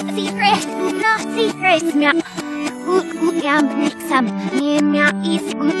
secret, no secrets, no. Ooh, ooh, I'm make some, yeah, is good.